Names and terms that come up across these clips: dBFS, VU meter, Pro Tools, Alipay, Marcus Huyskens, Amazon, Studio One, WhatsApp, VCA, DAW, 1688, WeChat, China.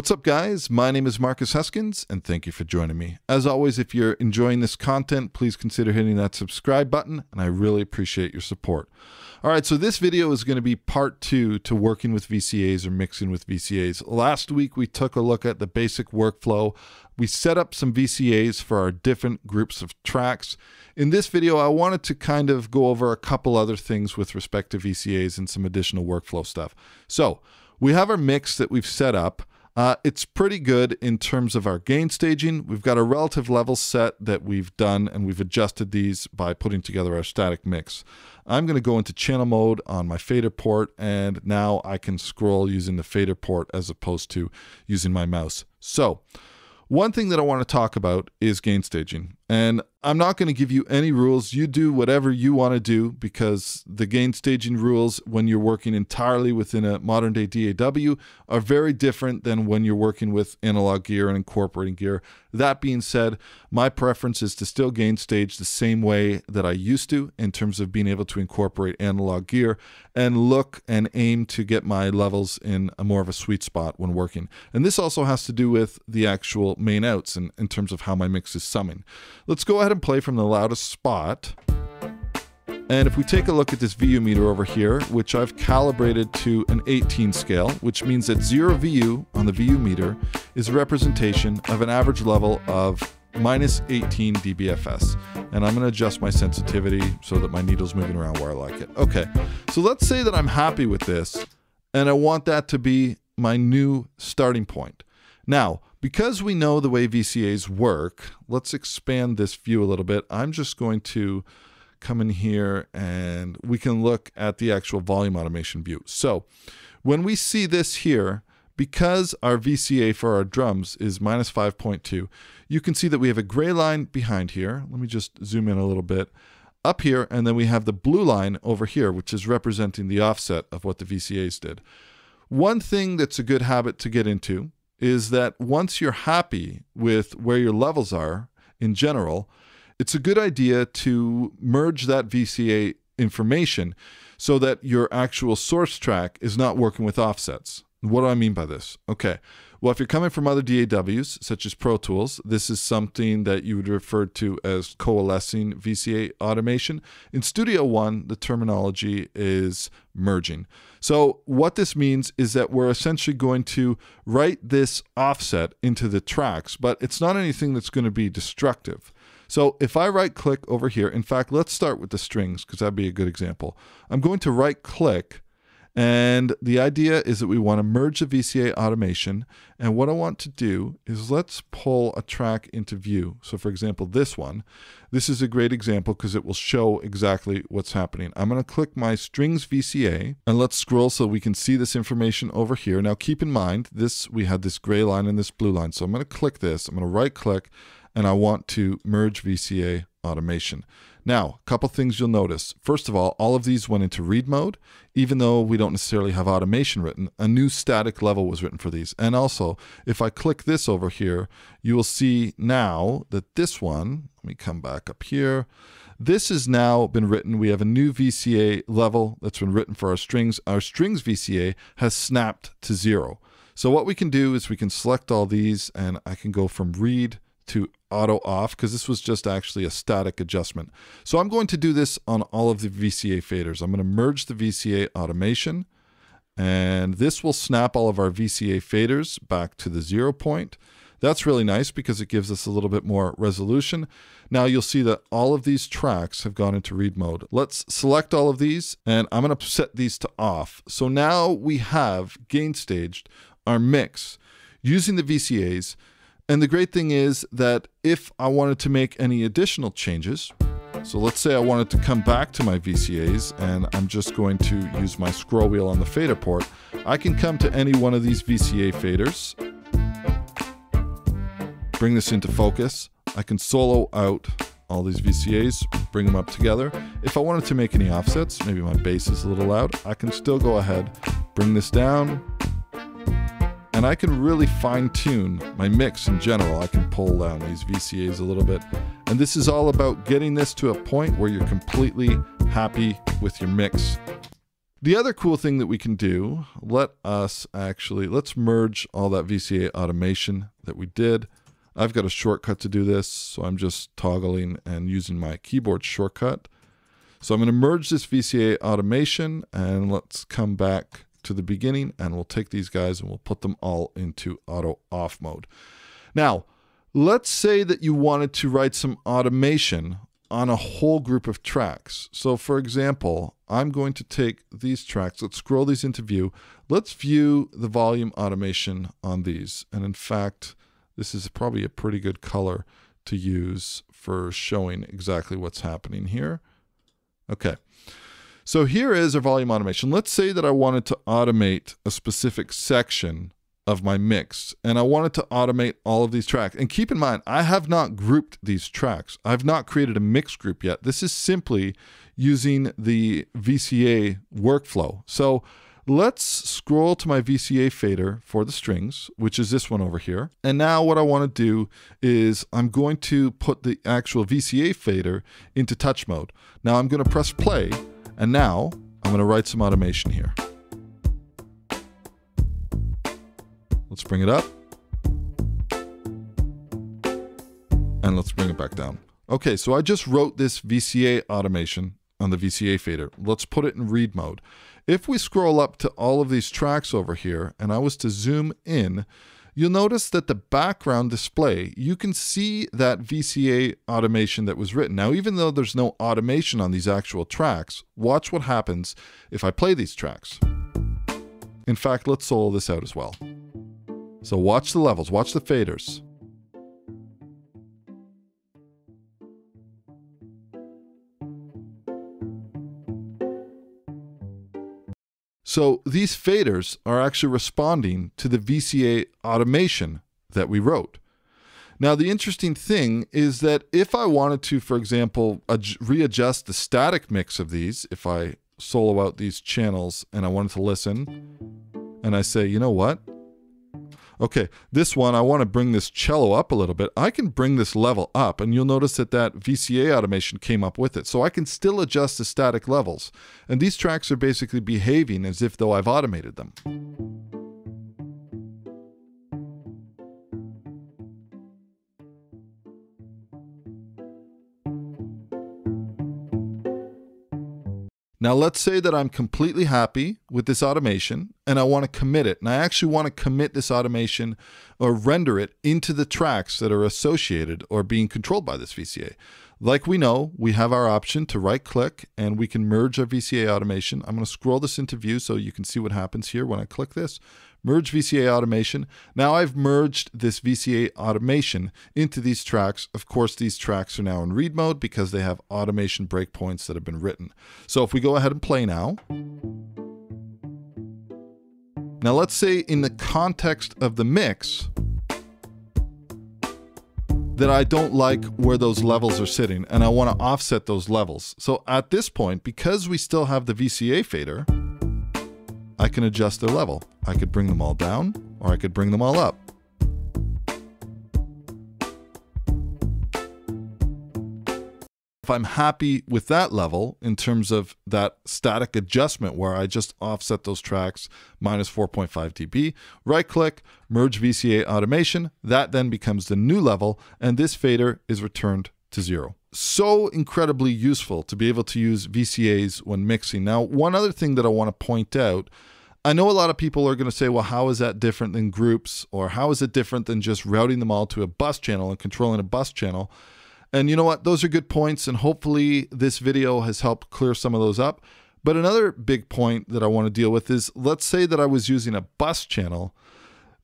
What's up, guys? My name is Marcus Huyskens, and thank you for joining me. As always, if you're enjoying this content, please consider hitting that subscribe button, and I really appreciate your support. All right, so this video is going to be part two to working with VCAs or mixing with VCAs. Last week, we took a look at the basic workflow. We set up some VCAs for our different groups of tracks. In this video, I wanted to kind of go over a couple other things with respect to VCAs and some additional workflow stuff. So we have our mix that we've set up. It's pretty good in terms of our gain staging. We've got a relative level set that we've done, and we've adjusted these by putting together our static mix. I'm going to go into channel mode on my fader port, and now I can scroll using the fader port as opposed to using my mouse. So one thing that I want to talk about is gain staging. And I'm not going to give you any rules. You do whatever you want to do, because the gain staging rules when you're working entirely within a modern day DAW are very different than when you're working with analog gear and incorporating gear. That being said, my preference is to still gain stage the same way that I used to in terms of being able to incorporate analog gear and look and aim to get my levels in a more of a sweet spot when working. And this also has to do with the actual main outs and in terms of how my mix is summing. Let's go ahead and play from the loudest spot. And if we take a look at this VU meter over here, which I've calibrated to an 18 scale, which means that 0 VU on the VU meter is a representation of an average level of minus 18 dBFS. And I'm going to adjust my sensitivity so that my needle's moving around where I like it. Okay, so let's say that I'm happy with this, and I want that to be my new starting point. Now, because we know the way VCAs work, let's expand this view a little bit. I'm just going to come in here and we can look at the actual volume automation view. So when we see this here, because our VCA for our drums is minus 5.2, you can see that we have a gray line behind here. Let me just zoom in a little bit up here. And then we have the blue line over here, which is representing the offset of what the VCAs did. One thing that's a good habit to get into is that once you're happy with where your levels are in general, it's a good idea to merge that VCA information so that your actual source track is not working with offsets. What do I mean by this? Okay, well, if you're coming from other DAWs, such as Pro Tools, this is something that you would refer to as coalescing VCA automation. In Studio One, the terminology is merging. So what this means is that we're essentially going to write this offset into the tracks, but it's not anything that's going to be destructive. So if I right click over here, in fact, let's start with the strings, because that'd be a good example. I'm going to right click. And the idea is that we want to merge the VCA automation. And what I want to do is let's pull a track into view. So for example, this one, this is a great example because it will show exactly what's happening. I'm going to click my strings VCA and let's scroll so we can see this information over here. Now keep in mind this, we had this gray line and this blue line. So I'm going to click this, I'm going to right click, and I want to merge VCA automation. Now, a couple things you'll notice. First of all of these went into read mode. Even though we don't necessarily have automation written, a new static level was written for these. And also, if I click this over here, you will see now that this one, let me come back up here, this has now been written. We have a new VCA level that's been written for our strings. Our strings VCA has snapped to 0. So what we can do is we can select all these, and I can go from read to auto off, because this was just actually a static adjustment. So I'm going to do this on all of the VCA faders. I'm going to merge the VCA automation, and this will snap all of our VCA faders back to the 0 point. That's really nice because it gives us a little bit more resolution. Now you'll see that all of these tracks have gone into read mode. Let's select all of these, and I'm going to set these to off. So now we have gain staged our mix using the VCAs. And the great thing is that if I wanted to make any additional changes, so let's say I wanted to come back to my VCAs, and I'm just going to use my scroll wheel on the fader port, I can come to any one of these VCA faders, bring this into focus, I can solo out all these VCAs, bring them up together. If I wanted to make any offsets, maybe my bass is a little loud, I can still go ahead, bring this down, and I can really fine-tune my mix in general. I can pull down these VCAs a little bit. And this is all about getting this to a point where you're completely happy with your mix. The other cool thing that we can do, let's merge all that VCA automation that we did. I've got a shortcut to do this, so I'm just toggling and using my keyboard shortcut. So I'm going to merge this VCA automation, and let's come back to the beginning, and we'll take these guys and we'll put them all into auto off mode. Now, let's say that you wanted to write some automation on a whole group of tracks. So for example, I'm going to take these tracks, let's scroll these into view. Let's view the volume automation on these. And in fact, this is probably a pretty good color to use for showing exactly what's happening here. Okay, so here is our volume automation. Let's say that I wanted to automate a specific section of my mix, and I wanted to automate all of these tracks. And keep in mind, I have not grouped these tracks. I've not created a mix group yet. This is simply using the VCA workflow. So let's scroll to my VCA fader for the strings, which is this one over here. And now what I want to do is I'm going to put the actual VCA fader into touch mode. Now I'm going to press play, and now I'm going to write some automation here. Let's bring it up, and let's bring it back down. Okay, so I just wrote this VCA automation on the VCA fader. Let's put it in read mode. If we scroll up to all of these tracks over here, and I was to zoom in, you'll notice that the background display, you can see that VCA automation that was written. Now, even though there's no automation on these actual tracks, watch what happens if I play these tracks. In fact, let's solo this out as well. So watch the levels, watch the faders. So these faders are actually responding to the VCA automation that we wrote. Now, the interesting thing is that if I wanted to, for example, readjust the static mix of these, if I solo out these channels and I wanted to listen, and I say, you know what? Okay, this one, I want to bring this cello up a little bit. I can bring this level up, and you'll notice that that VCA automation came up with it. So I can still adjust the static levels. And these tracks are basically behaving as if though I've automated them. Now let's say that I'm completely happy with this automation and I want to commit it. And I actually want to commit this automation or render it into the tracks that are associated or being controlled by this VCA. Like we know, we have our option to right click and we can merge our VCA automation. I'm going to scroll this into view so you can see what happens here when I click this. Merge VCA automation. Now I've merged this VCA automation into these tracks. Of course, these tracks are now in read mode because they have automation breakpoints that have been written. So if we go ahead and play now. Now let's say in the context of the mix that I don't like where those levels are sitting and I want to offset those levels. So at this point, because we still have the VCA fader, I can adjust their level. I could bring them all down, or I could bring them all up. If I'm happy with that level, in terms of that static adjustment where I just offset those tracks minus 4.5 dB, right click, merge VCA automation, that then becomes the new level, and this fader is returned to zero. So incredibly useful to be able to use VCAs when mixing. Now, one other thing that I want to point out, I know a lot of people are going to say, well, how is that different than groups? Or how is it different than just routing them all to a bus channel and controlling a bus channel? And you know what? Those are good points. And hopefully this video has helped clear some of those up. But another big point that I want to deal with is, let's say that I was using a bus channel.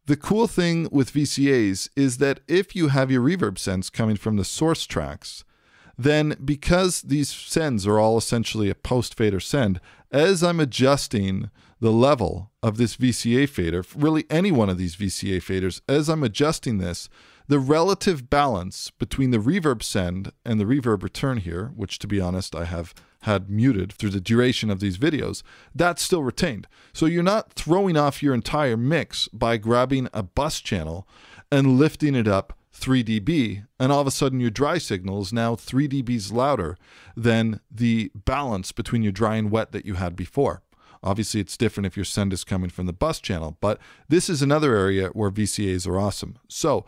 The cool thing with VCAs is that if you have your reverb sends coming from the source tracks, then because these sends are all essentially a post fader send, as I'm adjusting the level of this VCA fader, really any one of these VCA faders, as I'm adjusting this, the relative balance between the reverb send and the reverb return here, which to be honest, I have had muted through the duration of these videos, that's still retained. So you're not throwing off your entire mix by grabbing a bus channel and lifting it up 3 dB, and all of a sudden your dry signal is now 3 dBs louder than the balance between your dry and wet that you had before. Obviously, it's different if your send is coming from the bus channel, but this is another area where VCAs are awesome. So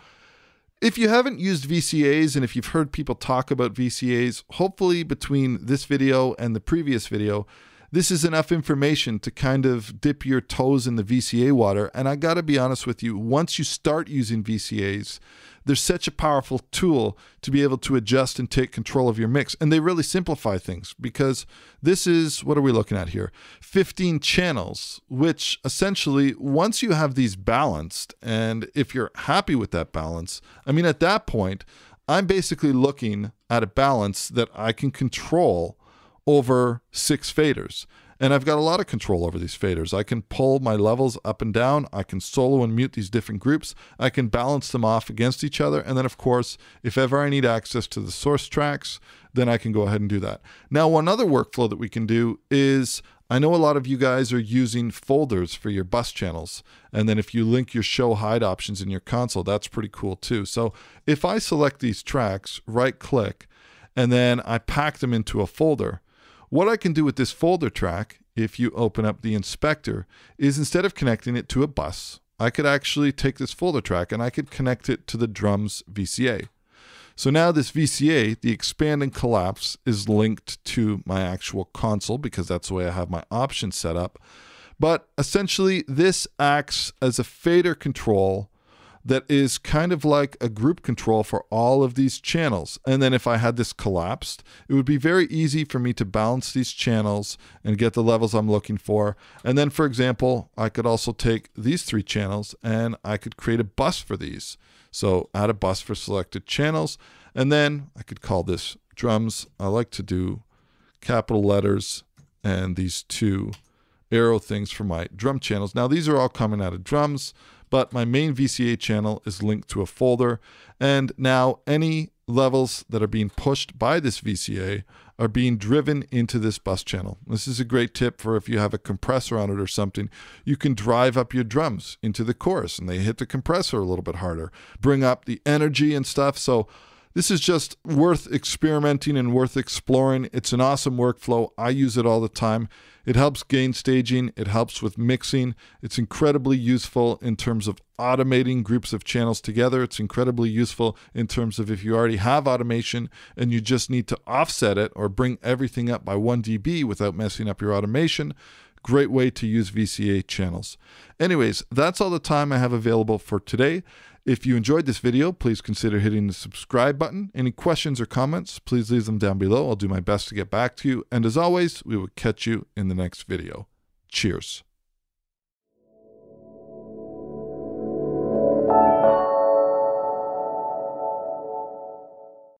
if you haven't used VCAs and if you've heard people talk about VCAs, hopefully between this video and the previous video, this is enough information to kind of dip your toes in the VCA water. And I got to be honest with you, once you start using VCAs, they're such a powerful tool to be able to adjust and take control of your mix. And they really simplify things because this is, what are we looking at here? 15 channels, which essentially once you have these balanced, and if you're happy with that balance, I mean, at that point, I'm basically looking at a balance that I can control over 6 faders. And I've got a lot of control over these faders. I can pull my levels up and down. I can solo and mute these different groups. I can balance them off against each other. And then of course, if ever I need access to the source tracks, then I can go ahead and do that. Now, one other workflow that we can do is, I know a lot of you guys are using folders for your bus channels. And then if you link your show hide options in your console, that's pretty cool too. So if I select these tracks, right click, and then I pack them into a folder, what I can do with this folder track, if you open up the inspector, is instead of connecting it to a bus, I could actually take this folder track and I could connect it to the drums VCA. So now this VCA, the expand and collapse, is linked to my actual console because that's the way I have my options set up. But essentially this acts as a fader control that is kind of like a group control for all of these channels. And then if I had this collapsed, it would be very easy for me to balance these channels and get the levels I'm looking for. And then, for example, I could also take these 3 channels and I could create a bus for these. So add a bus for selected channels. And then I could call this drums. I like to do capital letters and these 2 arrow things for my drum channels. Now these are all coming out of drums, but my main VCA channel is linked to a folder. And now any levels that are being pushed by this VCA are being driven into this bus channel. This is a great tip for if you have a compressor on it or something, you can drive up your drums into the chorus and they hit the compressor a little bit harder, bring up the energy and stuff. So this is just worth experimenting and worth exploring. It's an awesome workflow. I use it all the time. It helps gain staging. It helps with mixing. It's incredibly useful in terms of automating groups of channels together. It's incredibly useful in terms of if you already have automation and you just need to offset it or bring everything up by 1 dB without messing up your automation. Great way to use VCA channels. Anyways, that's all the time I have available for today. If you enjoyed this video, please consider hitting the subscribe button. Any questions or comments, please leave them down below. I'll do my best to get back to you. And as always, we will catch you in the next video. Cheers.